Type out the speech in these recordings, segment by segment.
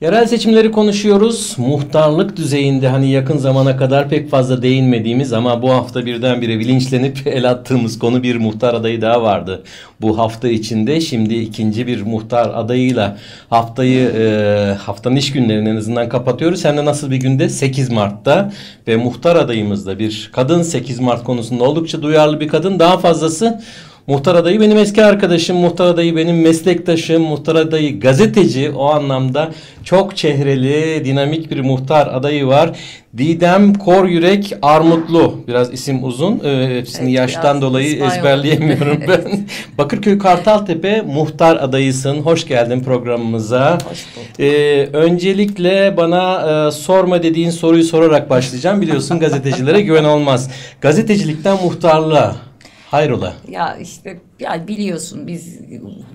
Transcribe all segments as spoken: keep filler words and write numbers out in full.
Yerel seçimleri konuşuyoruz. Muhtarlık düzeyinde hani yakın zamana kadar pek fazla değinmediğimiz ama bu hafta birdenbire bilinçlenip el attığımız konu bir muhtar adayı daha vardı. Bu hafta içinde şimdi ikinci bir muhtar adayıyla haftayı e, haftanın iş günlerini en azından kapatıyoruz. Hem de nasıl bir günde? sekiz Mart'ta ve muhtar adayımızda bir kadın, sekiz Mart konusunda oldukça duyarlı bir kadın. Daha fazlası muhtar adayı benim eski arkadaşım, muhtar adayı benim meslektaşım, muhtar adayı gazeteci. O anlamda çok çehreli, dinamik bir muhtar adayı var. Didem Koryürek Armutlu. Biraz isim uzun. Ee, hepsini evet, yaştan dolayı İspanyol ezberleyemiyorum ben. Evet. Bakırköy Kartaltepe muhtar adayısın. Hoş geldin programımıza. Hoş bulduk. Ee, öncelikle bana e, sorma dediğin soruyu sorarak başlayacağım. Biliyorsun gazetecilere güven olmaz. Gazetecilikten muhtarlığa. Hayrola? Ya işte ya biliyorsun biz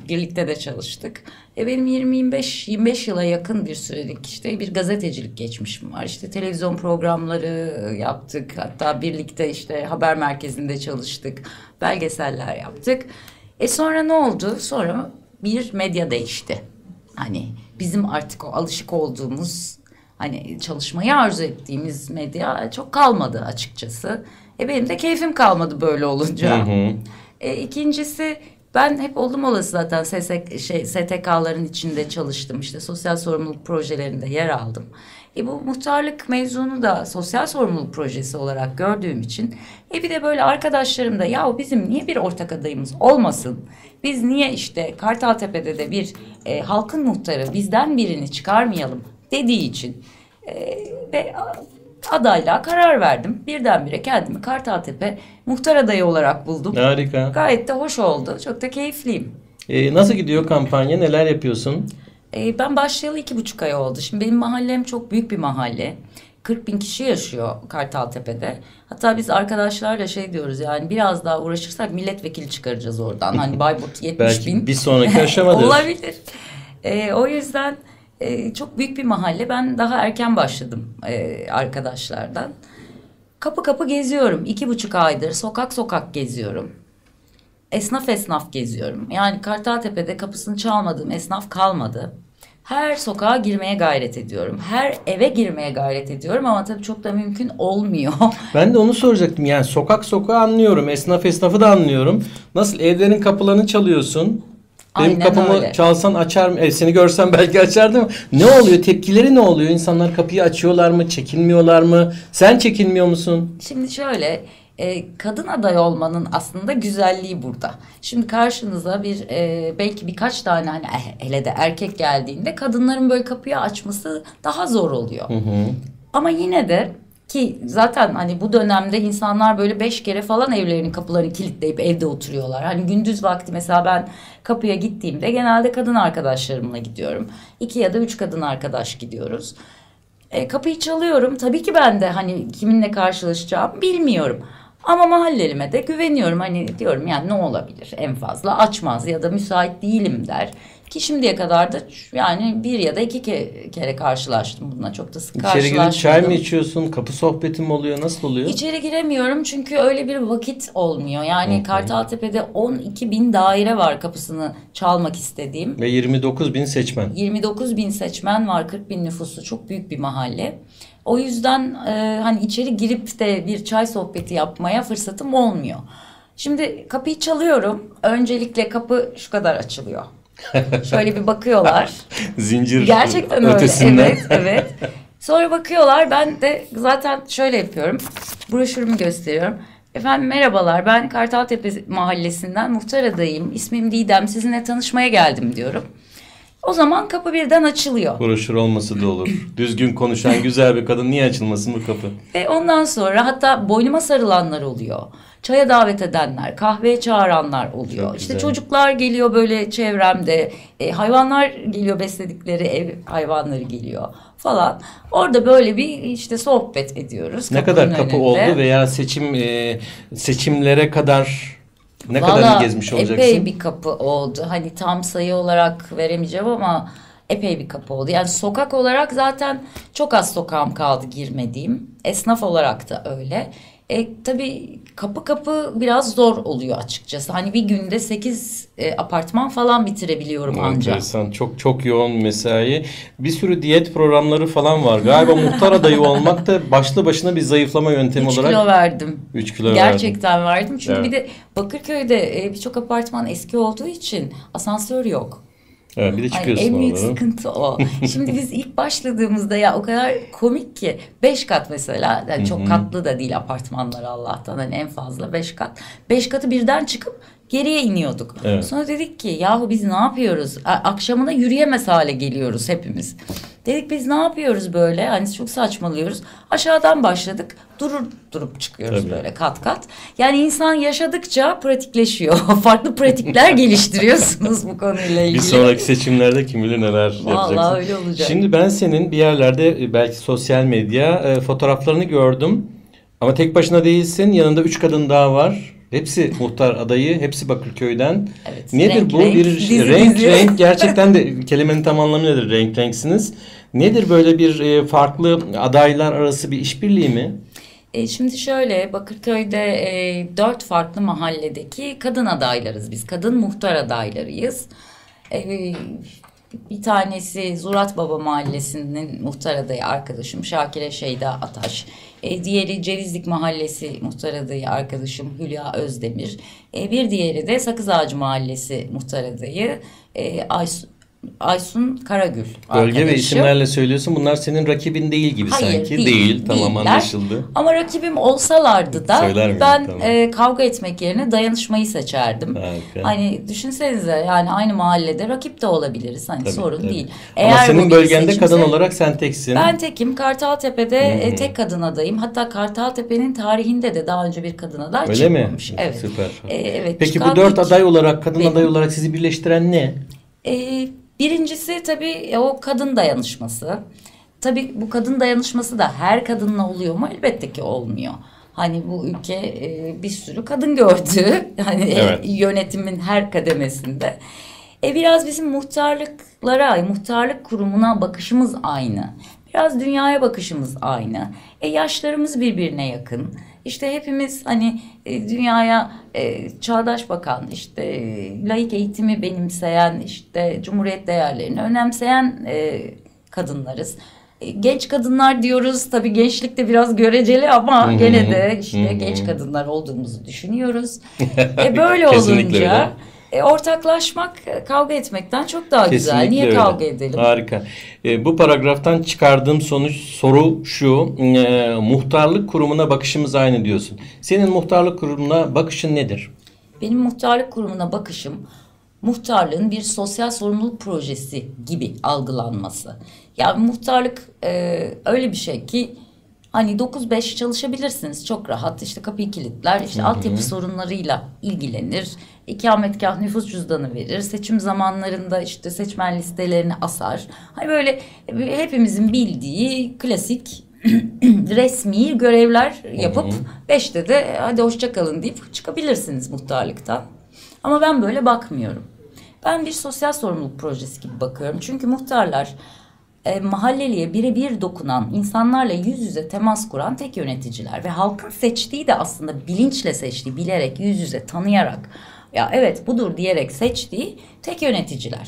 birlikte de çalıştık. E benim yirmi yirmi beş yirmi beş yıla yakın bir sürelik işte bir gazetecilik geçmişim var. İşte televizyon programları yaptık. Hatta birlikte işte haber merkezinde çalıştık. Belgeseller yaptık. E sonra ne oldu? Sonra bir medya değişti. Hani bizim artık o alışık olduğumuz hani çalışmayı arzu ettiğimiz medya çok kalmadı açıkçası. E benim de keyfim kalmadı böyle olunca. Hı hı. E, ikincisi ben hep oldum olası zaten şey, S T K'ların içinde çalıştım. İşte sosyal sorumluluk projelerinde yer aldım. E, bu muhtarlık mevzunu da sosyal sorumluluk projesi olarak gördüğüm için e bir de böyle arkadaşlarım da ya bizim niye bir ortak adayımız olmasın? Biz niye işte Kartaltepe'de de bir e, halkın muhtarı bizden birini çıkarmayalım dediği için e, ve adaylığa karar verdim. Birdenbire kendimi Kartaltepe muhtar adayı olarak buldum. Harika. Gayet de hoş oldu. Çok da keyifliyim. Ee, nasıl gidiyor kampanya? Neler yapıyorsun? Ee, ben başlayalı iki buçuk ay oldu. Şimdi benim mahallem çok büyük bir mahalle. kırk bin kişi yaşıyor Kartaltepe'de. Hatta biz arkadaşlarla şey diyoruz yani biraz daha uğraşırsak milletvekili çıkaracağız oradan. Hani Bayburt yetmiş belki bin. Belki bir sonraki aşamadır. Olabilir. Ee, o yüzden çok büyük bir mahalle. Ben daha erken başladım e, arkadaşlardan. Kapı kapı geziyorum. İki buçuk aydır sokak sokak geziyorum. Esnaf esnaf geziyorum. Yani Kartaltepe'de kapısını çalmadığım esnaf kalmadı. Her sokağa girmeye gayret ediyorum. Her eve girmeye gayret ediyorum ama tabii çok da mümkün olmuyor. Ben de onu soracaktım. Yani sokak sokağı anlıyorum. Esnaf esnafı da anlıyorum. Nasıl evlerin kapılarını çalıyorsun? Benim aynen kapımı öyle. Çalsan açar mı? E, seni görsem belki açardım. Ne oluyor? Tepkileri ne oluyor? İnsanlar kapıyı açıyorlar mı? Çekinmiyorlar mı? Sen çekinmiyor musun? Şimdi şöyle, e, kadın aday olmanın aslında güzelliği burada. Şimdi karşınıza bir e, belki birkaç tane hani hele de erkek geldiğinde kadınların böyle kapıyı açması daha zor oluyor. Hı hı. Ama yine de ki zaten hani bu dönemde insanlar böyle beş kere falan evlerinin kapılarını kilitleyip evde oturuyorlar. Hani gündüz vakti mesela ben kapıya gittiğimde genelde kadın arkadaşlarımla gidiyorum. İki ya da üç kadın arkadaş gidiyoruz. E, kapıyı çalıyorum. Tabii ki ben de hani kiminle karşılaşacağımı bilmiyorum. Ama mahallelime de güveniyorum. Hani diyorum yani ne olabilir en fazla açmaz ya da müsait değilim der. Ki şimdiye kadar da yani bir ya da iki ke kere karşılaştım bununla. Çok da sık karşılaşmadım. İçeri girip çay mı içiyorsun? Kapı sohbeti mi oluyor? Nasıl oluyor? İçeri giremiyorum çünkü öyle bir vakit olmuyor. Yani okay. Kartaltepe'de on iki bin daire var kapısını çalmak istediğim. Ve yirmi dokuz bin seçmen. yirmi dokuz bin seçmen var. kırk bin nüfusu. Çok büyük bir mahalle. O yüzden e, hani içeri girip de bir çay sohbeti yapmaya fırsatım olmuyor. Şimdi kapıyı çalıyorum. Öncelikle kapı şu kadar açılıyor. Şöyle bir bakıyorlar. Zincir gerçekten ötesinden. Öyle. Evet, evet. Sonra bakıyorlar. Ben de zaten şöyle yapıyorum. Broşürümü gösteriyorum. Efendim merhabalar. Ben Kartaltepe Mahallesi'nden muhtar adayım. İsmim Didem. Sizinle tanışmaya geldim diyorum. O zaman kapı birden açılıyor. Broşür olması da olur. Düzgün konuşan güzel bir kadın niye açılmasın bu kapı? Ve ondan sonra hatta boynuma sarılanlar oluyor. Çaya davet edenler, kahveye çağıranlar oluyor. Çok işte güzel. Çocuklar geliyor böyle çevremde. E, hayvanlar geliyor besledikleri ev hayvanları geliyor falan. Orada böyle bir işte sohbet ediyoruz. Ne kadar önünde. Kapı oldu veya seçim e, seçimlere kadar... Ne kadar gezmiş olacaksın? Epey bir kapı oldu. Hani tam sayı olarak veremeyeceğim ama epey bir kapı oldu. Yani sokak olarak zaten çok az sokağım kaldı girmediğim. Esnaf olarak da öyle. E, tabii kapı kapı biraz zor oluyor açıkçası. Hani bir günde sekiz e, apartman falan bitirebiliyorum ancak. Enteresan. Çok çok yoğun mesai. Bir sürü diyet programları falan var. Galiba muhtar adayı olmak da başlı başına bir zayıflama yöntemi üç olarak. üç kilo verdim. üç kilo Gerçekten verdim. Gerçekten verdim. Çünkü evet. Bir de Bakırköy'de e, birçok apartman eski olduğu için asansör yok. Evet, bir de çıkıyorsun. Ay, en büyük sıkıntı o. Şimdi biz ilk başladığımızda ya o kadar komik ki beş kat mesela, yani çok katlı da değil apartmanlar Allah'tan, hani en fazla beş kat. Beş katı birden çıkıp geriye iniyorduk. Evet. Sonra dedik ki yahu biz ne yapıyoruz? Akşamına yürüyemez hale geliyoruz hepimiz. Dedik biz ne yapıyoruz böyle? Hani çok saçmalıyoruz. Aşağıdan başladık. Durur durup çıkıyoruz. Tabii. Böyle kat kat. Yani insan yaşadıkça pratikleşiyor. Farklı pratikler geliştiriyorsunuz bu konuyla ilgili. Bir sonraki seçimlerde kim bilir neler yapacaksın. Vallahi öyle olacak. Şimdi ben senin bir yerlerde belki sosyal medya fotoğraflarını gördüm. Ama tek başına değilsin. Yanında üç kadın daha var. Hepsi muhtar adayı, hepsi Bakırköy'den. Evet, nedir renk, bu? Renk, bir dizi, renk, dizi. renk gerçekten de kelimenin tam anlamı nedir? Renk renksiniz. Nedir böyle bir farklı adaylar arası bir işbirliği mi? E şimdi şöyle, Bakırköy'de e, dört farklı mahalledeki kadın adaylarız biz. Kadın muhtar adaylarıyız. E, bir tanesi Zurat Baba Mahallesi'nin muhtar adayı arkadaşım Şakire Şeyda Ataş. E, diğeri Cevizlik Mahallesi muhtar adayı arkadaşım Hülya Özdemir. E, bir diğeri de Sakız Ağacı Mahallesi muhtar adayı e, Aysun, Aysun Karagül arkadaşım. Bölge ve isimlerle söylüyorsun. Bunlar senin rakibin değil gibi. Hayır, sanki. Değil, değil tamam değiller. Anlaşıldı. Ama rakibim olsalardı da söyler ben tamam. e, kavga etmek yerine dayanışmayı seçerdim. Harika. Hani düşünsenize, yani aynı mahallede rakip de olabiliriz. Hani tabii, sorun tabii. değil. Eğer ama senin bölgende seçimse, kadın olarak sen teksin. Ben tekim. Kartaltepe'de hmm. e, tek kadın adayım. Hatta Kartaltepe'nin tarihinde de daha önce bir kadın aday öyle çıkmamış. Mi? Evet. Süper. E, evet. Peki bu dört aday olarak, kadın benim, aday olarak sizi birleştiren ne? Eee Birincisi tabii o kadın dayanışması. Tabii bu kadın dayanışması da her kadınla oluyor mu? Elbette ki olmuyor. Hani bu ülke e, bir sürü kadın gördü. Hani evet. Yönetimin her kademesinde. E biraz bizim muhtarlıklara, muhtarlık kurumuna bakışımız aynı. Biraz dünyaya bakışımız aynı. E yaşlarımız birbirine yakın. İşte hepimiz hani dünyaya e, çağdaş bakan, işte e, laik eğitimi benimseyen, işte cumhuriyet değerlerini önemseyen e, kadınlarız. E, genç kadınlar diyoruz. Tabii gençlik de biraz göreceli ama hmm. gene de işte hmm. genç kadınlar olduğumuzu düşünüyoruz. e, böyle olunca e, ortaklaşmak kavga etmekten çok daha kesinlikle güzel. Niye öyle. Kavga edelim? Harika. E, bu paragraftan çıkardığım sonuç soru şu. E, muhtarlık kurumuna bakışımız aynı diyorsun. Senin muhtarlık kurumuna bakışın nedir? Benim muhtarlık kurumuna bakışım muhtarlığın bir sosyal sorumluluk projesi gibi algılanması. Yani muhtarlık e, öyle bir şey ki hani dokuz beş çalışabilirsiniz çok rahat, işte kapıyı kilitler, işte hı hı. altyapı sorunlarıyla ilgilenir, ikametgah nüfus cüzdanı verir, seçim zamanlarında işte seçmen listelerini asar. Hani böyle hepimizin bildiği klasik resmi görevler yapıp hı hı. beşte de hadi hoşçakalın deyip çıkabilirsiniz muhtarlıktan. Ama ben böyle bakmıyorum. Ben bir sosyal sorumluluk projesi gibi bakıyorum. Çünkü muhtarlar E, mahalleliye birebir dokunan, insanlarla yüz yüze temas kuran tek yöneticiler ve halkın seçtiği de aslında bilinçle seçtiği, bilerek, yüz yüze tanıyarak, ya evet budur diyerek seçtiği tek yöneticiler.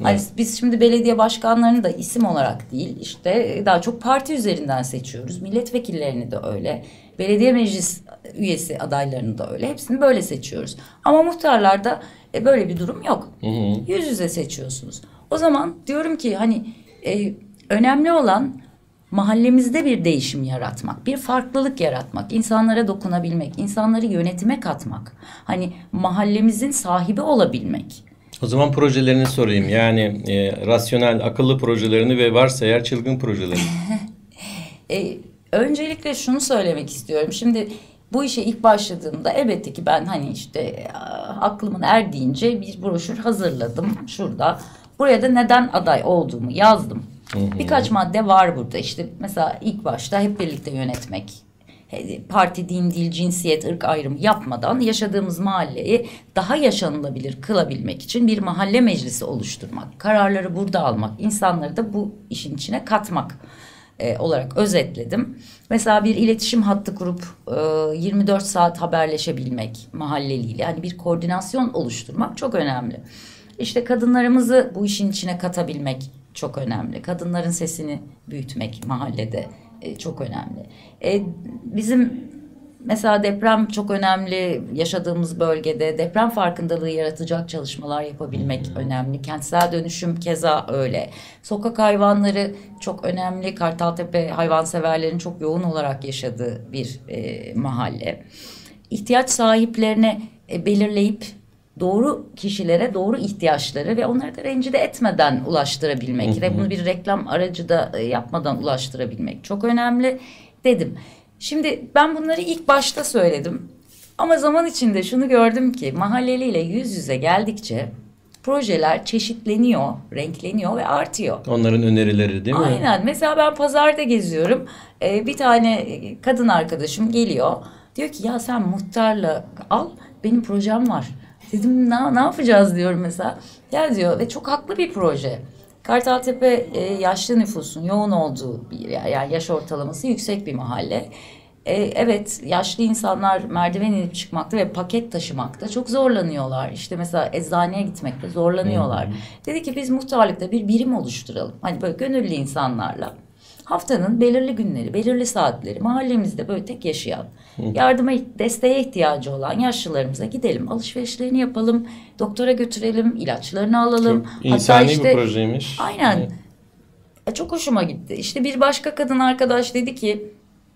Evet. Yani biz şimdi belediye başkanlarını da isim olarak değil, işte daha çok parti üzerinden seçiyoruz. Milletvekillerini de öyle, belediye meclis üyesi adaylarını da öyle, hepsini böyle seçiyoruz. Ama muhtarlarda e, böyle bir durum yok. Hı hı. Yüz yüze seçiyorsunuz. O zaman diyorum ki hani Ee, önemli olan mahallemizde bir değişim yaratmak, bir farklılık yaratmak, insanlara dokunabilmek, insanları yönetime katmak. Hani mahallemizin sahibi olabilmek. O zaman projelerini sorayım. Yani e, rasyonel, akıllı projelerini ve varsa eğer çılgın projelerini. e, öncelikle şunu söylemek istiyorum. Şimdi bu işe ilk başladığımda elbette ki ben hani işte aklımın erdiğince bir broşür hazırladım şurada. Buraya da neden aday olduğumu yazdım. Hı hı. Birkaç madde var burada. İşte mesela ilk başta hep birlikte yönetmek. Parti, din, dil, cinsiyet, ırk ayrımı yapmadan yaşadığımız mahalleyi daha yaşanılabilir kılabilmek için bir mahalle meclisi oluşturmak. Kararları burada almak. İnsanları da bu işin içine katmak. e, olarak özetledim. Mesela bir iletişim hattı kurup e, yirmi dört saat haberleşebilmek mahalleliyle, hani bir koordinasyon oluşturmak çok önemli. İşte kadınlarımızı bu işin içine katabilmek çok önemli. Kadınların sesini büyütmek mahallede e, çok önemli. E, bizim mesela deprem çok önemli, yaşadığımız bölgede deprem farkındalığı yaratacak çalışmalar yapabilmek önemli. Kentsel dönüşüm keza öyle. Sokak hayvanları çok önemli. Kartaltepe hayvanseverlerin çok yoğun olarak yaşadığı bir e, mahalle. İhtiyaç sahiplerine e, belirleyip doğru kişilere doğru ihtiyaçları ve onları da rencide etmeden ulaştırabilmek ve bunu bir reklam aracı da e, yapmadan ulaştırabilmek çok önemli dedim. Şimdi ben bunları ilk başta söyledim ama zaman içinde şunu gördüm ki mahalleliyle yüz yüze geldikçe projeler çeşitleniyor, renkleniyor ve artıyor. Onların önerileri değil mi? Aynen. Mesela ben pazarda geziyorum, ee, bir tane kadın arkadaşım geliyor, diyor ki ya sen muhtarla al, benim projem var. Dedim ne, ne yapacağız diyorum mesela. Ya diyor ve çok haklı bir proje. Kartaltepe yaşlı nüfusun yoğun olduğu bir yer, yani yaş ortalaması yüksek bir mahalle. Evet, yaşlı insanlar merdiven inip çıkmakta ve paket taşımakta çok zorlanıyorlar. İşte mesela eczaneye gitmekte zorlanıyorlar. Hmm. Dedi ki biz muhtarlıkta bir birim oluşturalım. Hani böyle gönüllü insanlarla haftanın belirli günleri, belirli saatleri mahallemizde böyle tek yaşayan, hmm. yardıma, desteğe ihtiyacı olan yaşlılarımıza gidelim, alışverişlerini yapalım, doktora götürelim, ilaçlarını alalım. Çok insani hatta işte, bir projeymiş. Aynen. Yani. E, çok hoşuma gitti. İşte bir başka kadın arkadaş dedi ki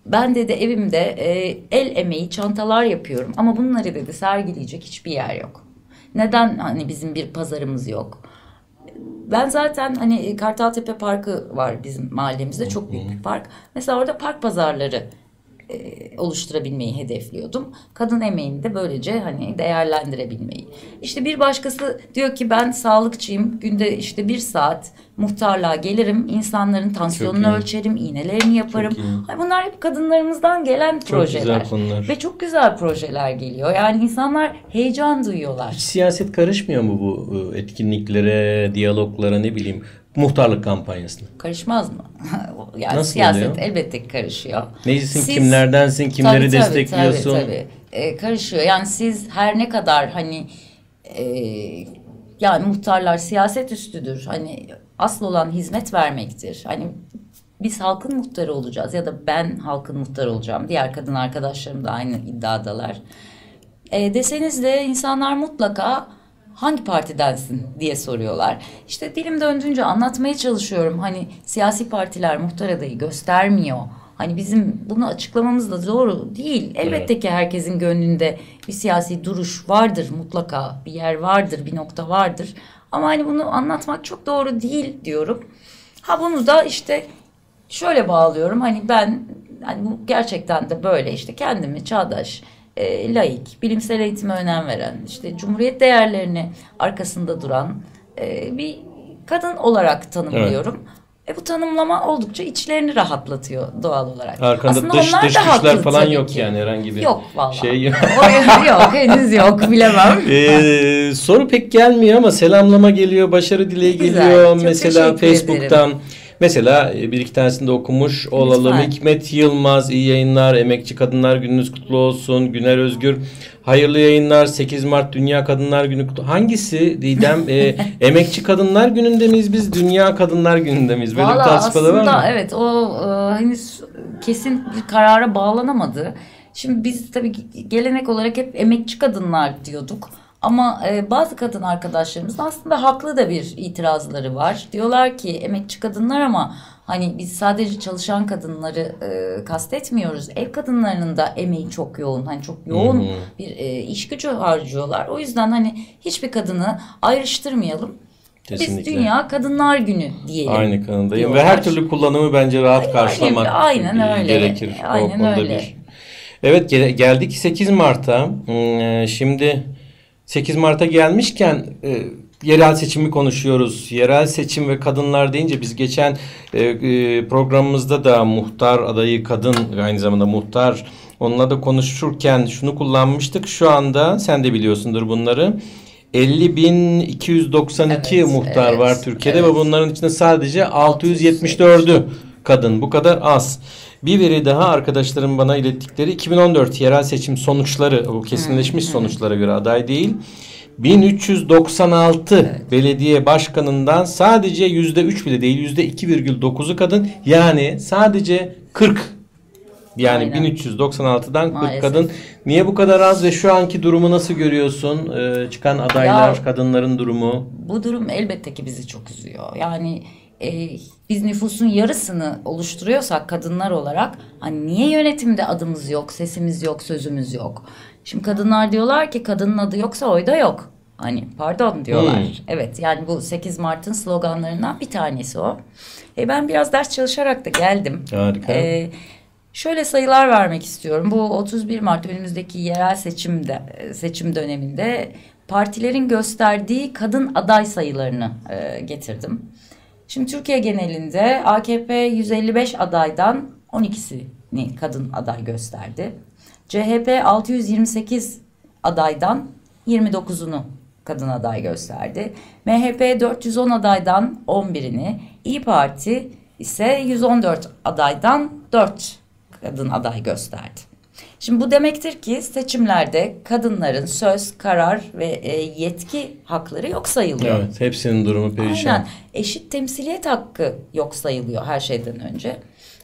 ben dedi evimde e, el emeği çantalar yapıyorum ama bunları dedi sergileyecek hiçbir yer yok. Neden hani bizim bir pazarımız yok? Ben zaten hani Kartaltepe Parkı var bizim mahallemizde, çok büyük bir park. Mesela orada park pazarları e, oluşturabilmeyi hedefliyordum. Kadın emeğini de böylece hani değerlendirebilmeyi. İşte bir başkası diyor ki ben sağlıkçıyım. Günde işte bir saat muhtarlığa gelirim. İnsanların tansiyonunu ölçerim, iğnelerini yaparım. Ay, bunlar hep kadınlarımızdan gelen çok projeler. Ve çok güzel projeler geliyor. Yani insanlar heyecan duyuyorlar. Hiç siyaset karışmıyor mu bu etkinliklere, diyaloglara, ne bileyim muhtarlık kampanyasına? Karışmaz mı? Yani nasıl siyaset oluyor? Elbette ki karışıyor. Neysin, siz, kimlerdensin, kimleri tabii, destekliyorsun? Tabii, tabii. Ee, karışıyor. Yani siz her ne kadar hani e, yani muhtarlar siyaset üstüdür. Hani asıl olan hizmet vermektir. Hani biz halkın muhtarı olacağız ya da ben halkın muhtarı olacağım. Diğer kadın arkadaşlarım da aynı iddiadalar. E, deseniz de insanlar mutlaka hangi partidensin diye soruyorlar. İşte dilim döndüğünce anlatmaya çalışıyorum. Hani siyasi partiler muhtar adayı göstermiyor. Hani bizim bunu açıklamamız da doğru değil. Elbette evet. ki herkesin gönlünde bir siyasi duruş vardır mutlaka. Bir yer vardır, bir nokta vardır. Ama hani bunu anlatmak çok doğru değil diyorum. Ha bunu da işte şöyle bağlıyorum. Hani ben hani bu gerçekten de böyle işte kendimi çağdaş, E, laik, bilimsel eğitime önem veren, işte Cumhuriyet değerlerini arkasında duran e, bir kadın olarak tanımlıyorum. Evet. E, bu tanımlama oldukça içlerini rahatlatıyor doğal olarak. Arkanda aslında dış, onlar dış da güçler falan yok ki. Yani herhangi bir yok, şey yok. Yok, henüz yok, bilemem. E, soru pek gelmiyor ama selamlama geliyor, başarı dileği güzel, geliyor mesela Facebook'tan. Ederim. Mesela bir iki tanesini de okumuş olalım. Lütfen. Hikmet Yılmaz, iyi yayınlar. Emekçi Kadınlar Gününüz kutlu olsun. Güner Özgür, hayırlı yayınlar. sekiz Mart Dünya Kadınlar Günü kutlu. Hangisi Didem? e, emekçi Kadınlar Günü'nde miyiz biz? Dünya Kadınlar Günü'nde miyiz? Böyle vallahi bir tartışmada var mı? Aslında evet, o e, henüz kesin bir karara bağlanamadı. Şimdi biz tabii gelenek olarak hep emekçi kadınlar diyorduk. Ama bazı kadın arkadaşlarımızın aslında haklı da bir itirazları var. Diyorlar ki emekçi kadınlar ama hani biz sadece çalışan kadınları e, kastetmiyoruz. Ev kadınlarının da emeği çok yoğun. Hani çok yoğun hmm. bir e, iş gücü harcıyorlar. O yüzden hani hiçbir kadını ayrıştırmayalım. Kesinlikle. Biz Dünya Kadınlar Günü diyelim. Aynı kanındayım ve her türlü kullanımı bence rahat karşılamak aynen, aynen öyle. Gerekir. Aynen o öyle. Bir. Evet, geldik sekiz Mart'a. Şimdi sekiz Mart'a gelmişken e, yerel seçimi konuşuyoruz. Yerel seçim ve kadınlar deyince biz geçen e, e, programımızda da muhtar adayı kadın ve aynı zamanda muhtar onunla da konuşurken şunu kullanmıştık. Şu anda sen de biliyorsundur bunları. elli bin iki yüz doksan iki evet, muhtar evet, var Türkiye'de evet. Ve bunların içinde sadece altı yüz yetmiş dördü kadın bu kadar az. Bir veri daha arkadaşlarım bana ilettikleri iki bin on dört yerel seçim sonuçları, o kesinleşmiş sonuçlara göre aday değil. bin üç yüz doksan altı evet. belediye başkanından sadece yüzde üç bile değil, yüzde iki virgül dokuzu kadın, yani sadece kırk. Yani aynen. bin üç yüz doksan altıdan kırk kadın. Niye bu kadar az ve şu anki durumu nasıl görüyorsun? Ee, çıkan adaylar, ya, kadınların durumu. Bu durum elbette ki bizi çok üzüyor. Yani e, biz nüfusun yarısını oluşturuyorsak kadınlar olarak, hani niye yönetimde adımız yok, sesimiz yok, sözümüz yok? Şimdi kadınlar diyorlar ki kadının adı yoksa oyda yok. Hani pardon diyorlar. Hmm. Evet, yani bu sekiz Mart'ın sloganlarından bir tanesi o. E, ben biraz ders çalışarak da geldim. Harika. E, Şöyle sayılar vermek istiyorum. Bu otuz bir Mart önümüzdeki yerel seçimde, seçim döneminde partilerin gösterdiği kadın aday sayılarını e, getirdim. Şimdi Türkiye genelinde A K P yüz elli beş adaydan on ikisini kadın aday gösterdi. C H P altı yüz yirmi sekiz adaydan yirmi dokuzunu kadın aday gösterdi. M H P dört yüz on adaydan on birini, İyi Parti ise yüz on dört adaydan dört kadın aday gösterdi. Şimdi bu demektir ki seçimlerde kadınların söz, karar ve e, yetki hakları yok sayılıyor. Evet, hepsinin durumu perişan. Aynen, eşit temsiliyet hakkı yok sayılıyor her şeyden önce.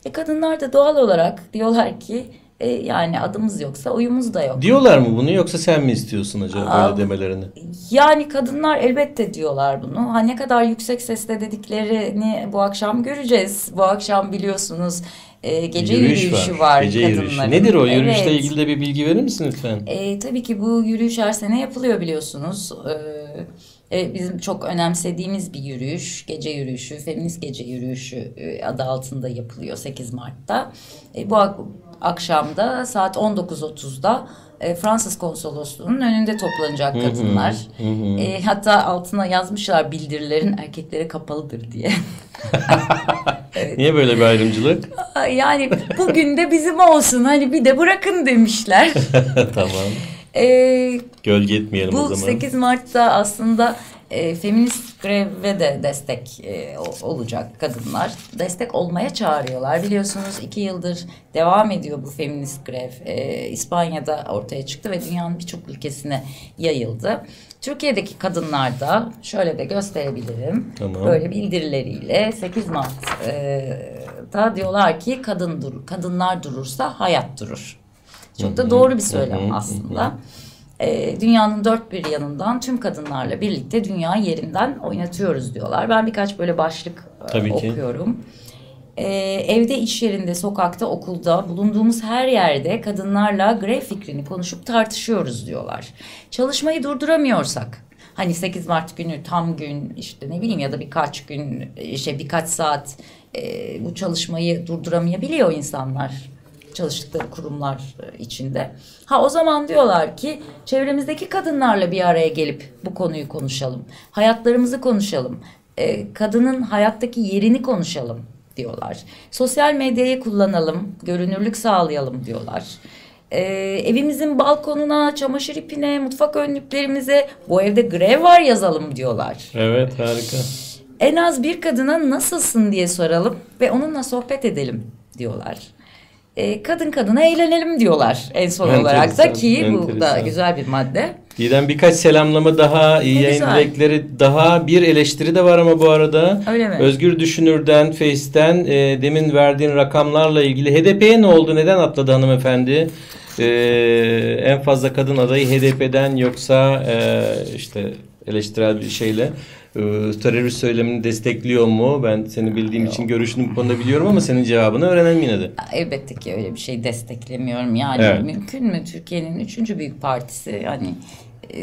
E, kadınlar da doğal olarak diyorlar ki e, yani adımız yoksa oyumuz da yok. Diyorlar mı bunu, yoksa sen mi istiyorsun acaba Aa, böyle demelerini? Yani kadınlar elbette diyorlar bunu. Ha, ne kadar yüksek sesle dediklerini bu akşam göreceğiz. Bu akşam biliyorsunuz Ee, gece yürüyüş yürüyüşü var, var gece yürüyüşü. Nedir o yürüyüşle evet. ilgili de bir bilgi verir misin lütfen? Ee, tabii ki bu yürüyüş her sene yapılıyor biliyorsunuz. Ee, e, bizim çok önemsediğimiz bir yürüyüş, gece yürüyüşü, feminist gece yürüyüşü e, adı altında yapılıyor sekiz Mart'ta. E, bu ak akşamda saat on dokuz otuzda e, Fransız Konsolosluğu'nun önünde toplanacak kadınlar. Hı hı, hı. E, hatta altına yazmışlar bildirilerin erkeklere kapalıdır diye. Evet. Niye böyle bir ayrımcılık? Yani bugün de bizim olsun, hani bir de bırakın demişler. Tamam. Ee, Gölge etmeyelim o zaman. Bu sekiz Mart'ta aslında e, feminist greve de destek e, olacak kadınlar. Destek olmaya çağırıyorlar. Biliyorsunuz iki yıldır devam ediyor bu feminist grev. E, İspanya'da ortaya çıktı ve dünyanın birçok ülkesine yayıldı. Türkiye'deki kadınlar da şöyle de gösterebilirim. Tamam. Böyle bildirileriyle sekiz Mart'ta diyorlar ki kadın dur, kadınlar durursa hayat durur. Çok da doğru bir söylem aslında. E, dünyanın dört bir yanından tüm kadınlarla birlikte dünya yerinden oynatıyoruz diyorlar. Ben birkaç böyle başlık Tabii okuyorum. Ki. E, evde, iş yerinde, sokakta, okulda, bulunduğumuz her yerde kadınlarla grev fikrini konuşup tartışıyoruz diyorlar. Çalışmayı durduramıyorsak, hani sekiz Mart günü tam gün işte ne bileyim ya da birkaç gün işte birkaç saat e, bu çalışmayı durduramayabiliyor insanlar çalıştıkları kurumlar içinde. Ha, o zaman diyorlar ki çevremizdeki kadınlarla bir araya gelip bu konuyu konuşalım, hayatlarımızı konuşalım, e, kadının hayattaki yerini konuşalım diyorlar. Sosyal medyayı kullanalım, görünürlük sağlayalım diyorlar. Ee, evimizin balkonuna, çamaşır ipine, mutfak önlüklerimize "bu evde grev var" yazalım diyorlar. Evet, harika. En az bir kadına "nasılsın" diye soralım ve onunla sohbet edelim diyorlar. Ee, kadın kadına eğlenelim diyorlar en son enteresan, olarak da ki enteresan. Bu da güzel bir madde. Didem, birkaç selamlama daha, iyi yayın dilekleri daha, bir eleştiri de var ama bu arada. Öyle mi? Özgür Düşünür'den, Face'ten e, demin verdiğin rakamlarla ilgili H D P'ye ne oldu? Neden atladı hanımefendi? E, en fazla kadın adayı H D P'den, yoksa e, işte eleştirel bir şeyle e, terörist söylemini destekliyor mu? Ben seni bildiğim Yok. için görüşünü bu konuda biliyorum ama senin cevabını öğrenelim yine de. Elbette ki öyle bir şey desteklemiyorum. Yani evet. mümkün mü? Türkiye'nin üçüncü büyük partisi, hani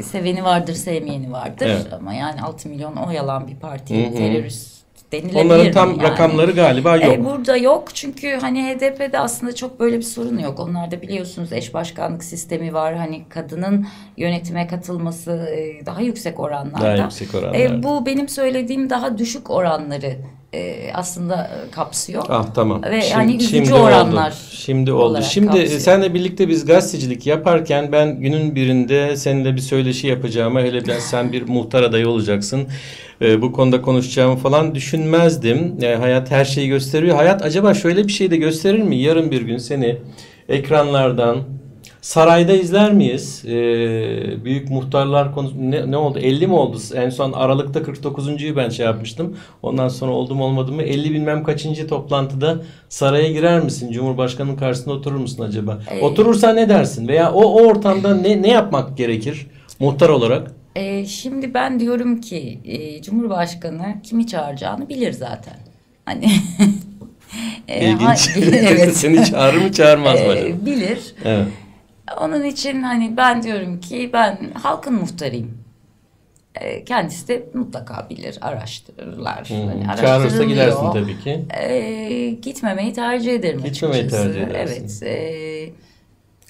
seveni vardır, sevmeyeni vardır evet. ama yani altı milyon oy alan bir partiye terörist denilebilir. Onların tam yani? rakamları galiba yok. E, burada yok çünkü hani H D P'de aslında çok böyle bir sorun yok. Onlarda biliyorsunuz eş başkanlık sistemi var. Hani kadının yönetime katılması daha yüksek oranlarda. Daha yüksek oranlarda. E, bu benim söylediğim daha düşük oranları e, aslında kapsıyor. Ah tamam. Ve şimdi, hani üzücü oranlar. Oldu. Şimdi oldu. Şimdi kapsıyor. Senle birlikte biz gazetecilik yaparken ben günün birinde seninle bir söyleşi yapacağıma, hele ben sen bir muhtar adayı olacaksın, E, bu konuda konuşacağımı falan düşünmezdim. E, hayat her şeyi gösteriyor. Hayat acaba şöyle bir şey de gösterir mi? Yarın bir gün seni ekranlardan sarayda izler miyiz? E, büyük muhtarlar konusu ne, ne oldu? elli mi oldu? En son Aralık'ta kırk dokuzuncuyu ben şey yapmıştım. Ondan sonra oldu mu olmadı mı? elli bilmem kaçıncı toplantıda saraya girer misin? Cumhurbaşkanının karşısında oturur musun acaba? Ee, Oturursa ne dersin? Veya o, o ortamda ne, ne yapmak gerekir muhtar olarak? E, şimdi ben diyorum ki e, Cumhurbaşkanı kimi çağıracağını bilir zaten. Hani... e, İlginç. Evet. Seni çağırır mı çağırmaz mı? E, bilir. Evet. Onun için hani ben diyorum ki ben halkın muhtarıyım. E, kendisi de mutlaka bilir, araştırırlar. Hmm, hani çağırırsa gidersin tabii ki. E, gitmemeyi tercih ederim. Gitmemeyi açıkçası. tercih edersin. Evet. E,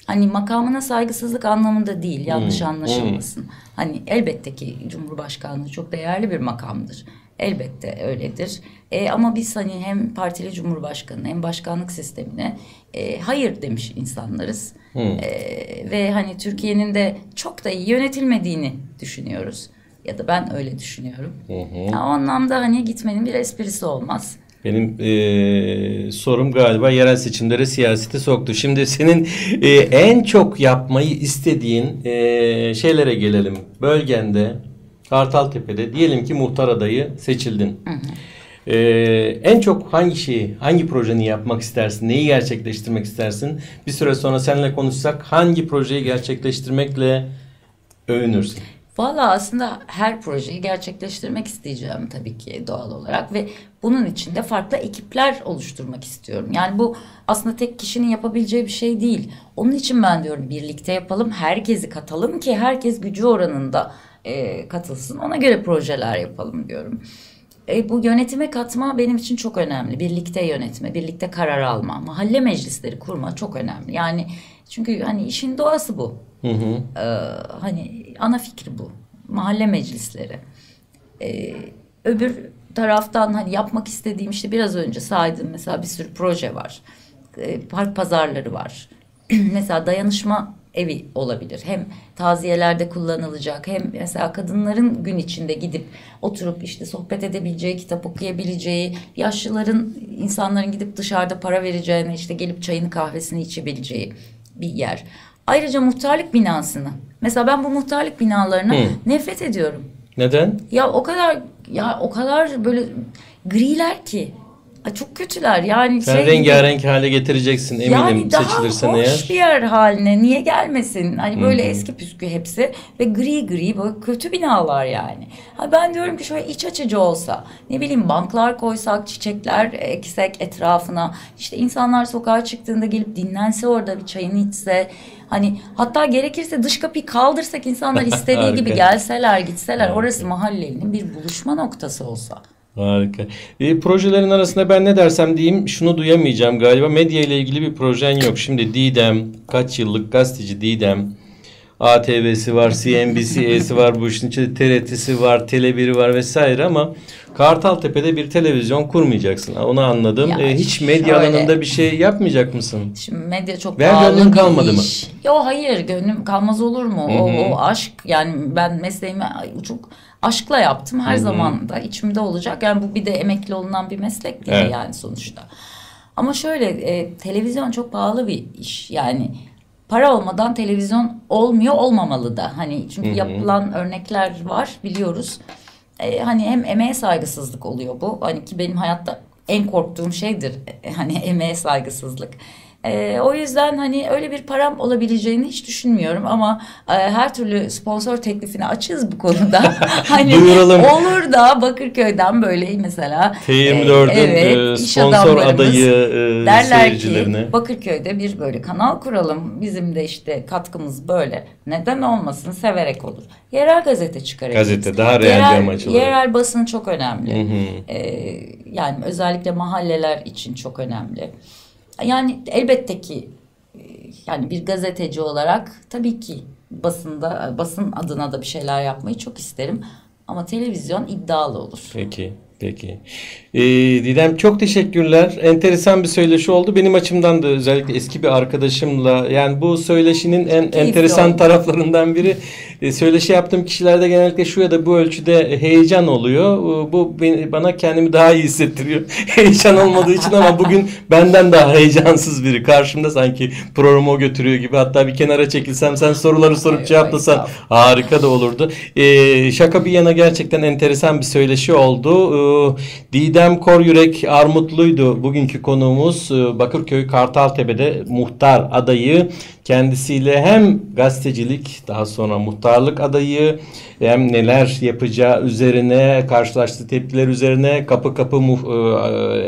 hani makamına saygısızlık anlamında değil, yanlış hmm, anlaşılmasın. Hmm. Hani elbette ki Cumhurbaşkanlığı çok değerli bir makamdır. Elbette öyledir. E, ama biz hani hem partili Cumhurbaşkanı hem başkanlık sistemine e, hayır demiş insanlarız. Hmm. E, ve hani Türkiye'nin de çok da iyi yönetilmediğini düşünüyoruz. Ya da ben öyle düşünüyorum. Hmm. Ha, o anlamda hani gitmenin bir esprisi olmaz. Benim e, sorum galiba yerel seçimlere siyaseti soktu. Şimdi senin e, en çok yapmayı istediğin e, şeylere gelelim. Bölgende, Kartaltepe'de diyelim ki muhtar adayı seçildin. Hı hı. E, en çok hangi şeyi, hangi projeni yapmak istersin? Neyi gerçekleştirmek istersin? Bir süre sonra seninle konuşsak hangi projeyi gerçekleştirmekle övünürsün? Valla aslında her projeyi gerçekleştirmek isteyeceğim tabii ki doğal olarak ve bunun için de farklı ekipler oluşturmak istiyorum. Yani bu aslında tek kişinin yapabileceği bir şey değil. Onun için ben diyorum birlikte yapalım, herkesi katalım ki herkes gücü oranında e, katılsın. Ona göre projeler yapalım diyorum. E, bu yönetime katma benim için çok önemli. Birlikte yönetme, birlikte karar alma, mahalle meclisleri kurma çok önemli. Yani çünkü hani işin doğası bu. Hı hı. Ee, hani ana fikri bu. Mahalle meclisleri. Ee, öbür taraftan hani yapmak istediğim işte biraz önce saydığım mesela bir sürü proje var. Ee, park pazarları var. Mesela dayanışma evi olabilir. Hem taziyelerde kullanılacak hem mesela kadınların gün içinde gidip oturup işte sohbet edebileceği, kitap okuyabileceği, yaşlıların, insanların gidip dışarıda para vereceğine işte gelip çayını kahvesini içebileceği bir yer. Ayrıca muhtarlık binasını. Mesela ben bu muhtarlık binalarına hmm. nefret ediyorum. Neden? Ya o kadar ya o kadar böyle griler ki. Ay çok kötüler. Yani sen şey, rengarenk hale getireceksin eminim yani seçilirsen eğer. Yani daha hoş bir yer haline niye gelmesin? Hani hmm. böyle eski püskü hepsi ve gri gri böyle kötü binalar yani. Ha ben diyorum ki şöyle iç açıcı olsa, ne bileyim banklar koysak, çiçekler eksek etrafına, işte insanlar sokağa çıktığında gelip dinlense orada bir çayını içse. Hani hatta gerekirse dış kapıyı kaldırsak insanlar istediği gibi gelseler, gitseler. Harika. Orası mahallenin bir buluşma noktası olsa. Harika. E, projelerin arasında ben ne dersem diyeyim şunu duyamayacağım galiba. Medya ile ilgili bir projen yok. Şimdi Didem, kaç yıllık gazeteci Didem. A T V'si var, C N B C'si var, bu işin içinde T R T'si var, Tele bir'i var vesaire ama Kartaltepe'de bir televizyon kurmayacaksın. Onu anladım. E, hiç medya alanında bir şey yapmayacak mısın? Şimdi medya çok Ver, pahalı gönlün kalmadı mı? Yo hayır, gönlüm kalmaz olur mu? Hı -hı. O, o aşk yani ben mesleğimi çok aşkla yaptım. Her Hı -hı. zaman da içimde olacak. Yani bu bir de emekli olunan bir meslek değil evet. yani sonuçta. Ama şöyle e, televizyon çok pahalı bir iş yani. Para olmadan televizyon olmuyor, olmamalı da. Hani çünkü Hı -hı. yapılan örnekler var biliyoruz. Ee, hani hem emeğe saygısızlık oluyor bu. Hani ki benim hayatta en korktuğum şeydir hani emeğe saygısızlık. Ee, o yüzden hani öyle bir param olabileceğini hiç düşünmüyorum ama e, her türlü sponsor teklifine açığız bu konuda. Hani duyuralım. Olur da Bakırköy'den böyle mesela T yirmi dört'ün e, evet, sponsor adayı e, derler ki Bakırköy'de bir böyle kanal kuralım. Bizim de işte katkımız böyle. Neden olmasın? Severek olur. Yerel gazete çıkaracağız. Gazete daha real bir amaç olarak. Yerel basın çok önemli. Hı hı. E, yani özellikle mahalleler için çok önemli. Yani elbette ki yani bir gazeteci olarak tabii ki basında basın adına da bir şeyler yapmayı çok isterim ama televizyon iddialı olur. Peki. Peki. Ee, Didem çok teşekkürler. Enteresan bir söyleşi oldu. Benim açımdan da özellikle eski bir arkadaşımla, yani bu söyleşinin en keyifli enteresan oldu. Taraflarından biri. Ee, söyleşi yaptığım kişilerde genellikle şu ya da bu ölçüde heyecan oluyor. Bu beni, bana kendimi daha iyi hissettiriyor. Heyecan olmadığı için, ama bugün benden daha heyecansız biri. Karşımda sanki programı o götürüyor gibi. Hatta bir kenara çekilsem, sen soruları sorup cevaplasan harika da olurdu. Ee, şaka bir yana gerçekten enteresan bir söyleşi oldu. Ee, Didem Koryürek Armutlu'ydu bugünkü konuğumuz. Bakırköy Kartaltepe'de muhtar adayı. Kendisiyle hem gazetecilik, daha sonra muhtarlık adayı, hem neler yapacağı üzerine, karşılaştığı tepkiler üzerine kapı kapı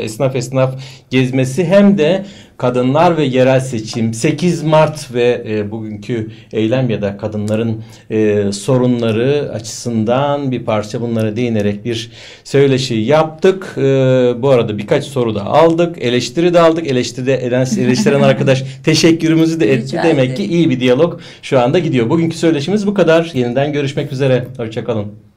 esnaf esnaf gezmesi, hem de kadınlar ve yerel seçim, sekiz Mart ve e, bugünkü eylem ya da kadınların e, sorunları açısından bir parça bunlara değinerek bir söyleşi yaptık. E, bu arada birkaç soru da aldık, eleştiri de aldık. Eleştiride eden, eleştiren arkadaş teşekkürümüzü de etti. Demek ki iyi bir diyalog şu anda gidiyor. Bugünkü söyleşimiz bu kadar. Yeniden görüşmek üzere. Hoşça kalın.